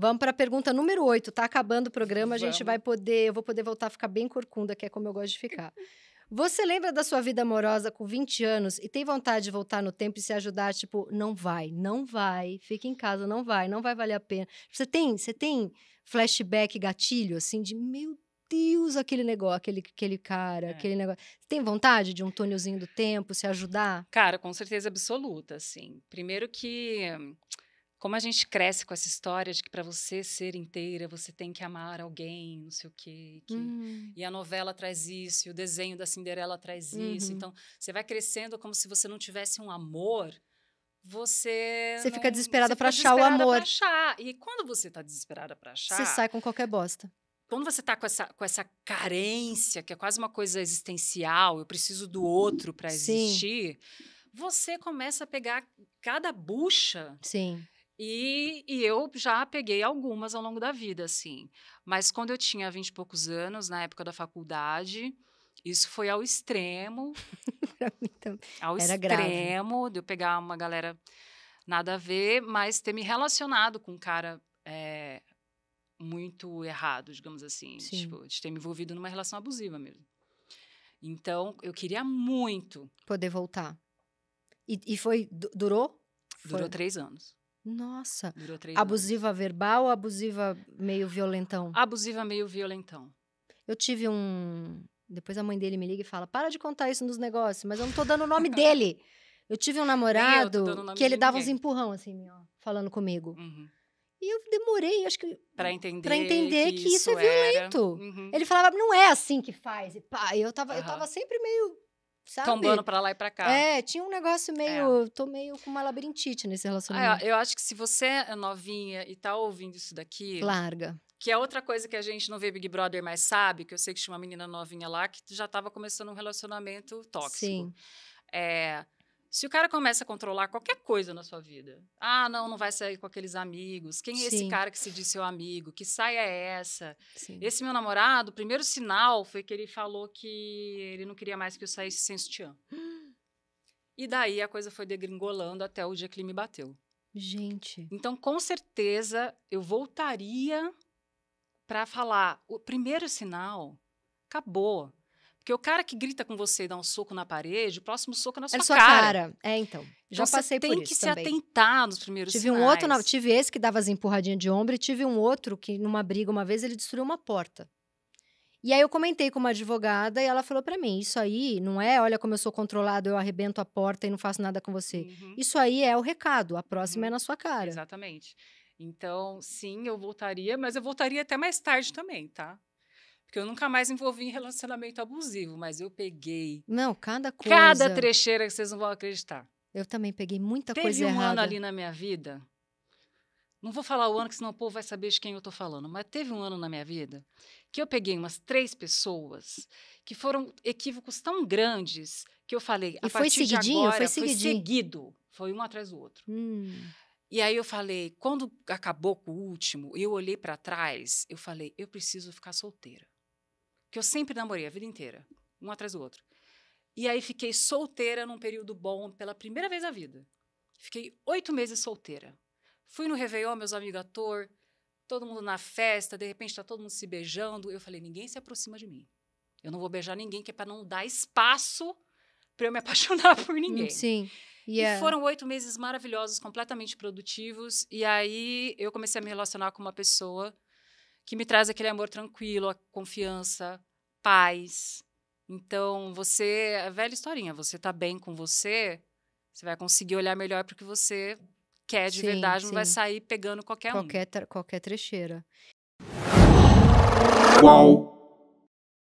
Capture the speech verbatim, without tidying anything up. Vamos para a pergunta número oito. Tá acabando o programa, a gente Vamos. vai poder... Eu vou poder voltar a ficar bem corcunda, que é como eu gosto de ficar. Você lembra da sua vida amorosa com vinte anos e tem vontade de voltar no tempo e se ajudar? Tipo, não vai, não vai, fica em casa, não vai, não vai valer a pena. Você tem, você tem flashback, gatilho, assim, de meu Deus, aquele negócio, aquele, aquele cara, é. aquele negócio. Você tem vontade de um túnelzinho do tempo, se ajudar? Cara, com certeza absoluta, assim. Primeiro que... Como a gente cresce com essa história de que para você ser inteira, você tem que amar alguém, não sei o quê. Que... Uhum. E a novela traz isso, e o desenho da Cinderela traz uhum. isso. Então, você vai crescendo como se você não tivesse um amor, você... Você não... fica desesperada para achar o amor. Pra achar. E quando você tá desesperada para achar... Você sai com qualquer bosta. Quando você tá com essa, com essa carência, que é quase uma coisa existencial, eu preciso do outro para existir, você começa a pegar cada bucha... Sim. E, e eu já peguei algumas ao longo da vida, assim. Mas quando eu tinha vinte e poucos anos, na época da faculdade, isso foi ao extremo. Pra mim também. Ao Era extremo grave. De eu pegar uma galera nada a ver, mas ter me relacionado com um cara é, muito errado, digamos assim. Sim. Tipo, de ter me envolvido numa relação abusiva mesmo. Então, eu queria muito... Poder voltar. E, e foi... Durou? Durou foi. três anos. Nossa, abusiva anos. verbal ou abusiva meio violentão? Abusiva meio violentão. Eu tive um... Depois a mãe dele me liga e fala, para de contar isso nos negócios, mas eu não tô dando o nome dele. Eu tive um namorado que ele dava ninguém. uns empurrão, assim, ó, falando comigo. Uhum. E eu demorei, acho que... Pra entender, pra entender que, que isso é violento. Uhum. Ele falava, não é assim que faz. E pá, eu tava, uhum. eu tava sempre meio... Sabe? Tombando pra lá e pra cá. É, tinha um negócio meio... É. Tô meio com uma labirintite nesse relacionamento. Ah, eu acho que se você é novinha e tá ouvindo isso daqui... Larga. Que é outra coisa que a gente não vê Big Brother, mas sabe, que eu sei que tinha uma menina novinha lá que já tava começando um relacionamento tóxico. Sim. É... Se o cara começa a controlar qualquer coisa na sua vida... Ah, não, não vai sair com aqueles amigos... Quem é Sim. esse cara que se diz seu amigo? Que saia é essa? Sim. Esse meu namorado, o primeiro sinal foi que ele falou que... Ele não queria mais que eu saísse sem sutiã. Hum. E daí a coisa foi degringolando até o dia que ele me bateu. Gente... Então, com certeza, eu voltaria pra falar... O primeiro sinal, acabou... Porque o cara que grita com você e dá um soco na parede, o próximo soco é na sua, é sua cara. cara. É, então. Já então, passei por isso também. Você tem que se atentar nos primeiros tive sinais. Um outro, tive esse que dava as empurradinhas de ombro e tive um outro que, numa briga uma vez, ele destruiu uma porta. E aí eu comentei com uma advogada e ela falou pra mim, isso aí não é, olha como eu sou controlado, eu arrebento a porta e não faço nada com você. Uhum. Isso aí é o recado, a próxima uhum. é na sua cara. Exatamente. Então, sim, eu voltaria, mas eu voltaria até mais tarde também, tá? Porque eu nunca mais me envolvi em relacionamento abusivo, mas eu peguei... Não, cada coisa... Cada trecheira que vocês não vão acreditar. Eu também peguei muita Teve coisa um errada. Teve um ano ali na minha vida... Não vou falar o ano, que senão o povo vai saber de quem eu tô falando. Mas teve um ano na minha vida que eu peguei umas três pessoas que foram equívocos tão grandes que eu falei... E a foi partir seguidinho? De agora, foi seguidinho? Foi seguido. Foi um atrás do outro. Hum. E aí eu falei... Quando acabou com o último, eu olhei pra trás, eu falei, eu preciso ficar solteira. Que eu sempre namorei a vida inteira, um atrás do outro. E aí fiquei solteira num período bom pela primeira vez na vida. Fiquei oito meses solteira. Fui no Réveillon, meus amigos ator, todo mundo na festa, de repente tá todo mundo se beijando. Eu falei, ninguém se aproxima de mim. Eu não vou beijar ninguém, que é pra não dar espaço pra eu me apaixonar por ninguém. Sim. Yeah. E foram oito meses maravilhosos, completamente produtivos. E aí eu comecei a me relacionar com uma pessoa que me traz aquele amor tranquilo, a confiança, paz. Então, você... A velha historinha, você tá bem com você, você vai conseguir olhar melhor para o que você quer de sim, verdade, sim. não vai sair pegando qualquer, qualquer um. Qualquer trecheira. Uau!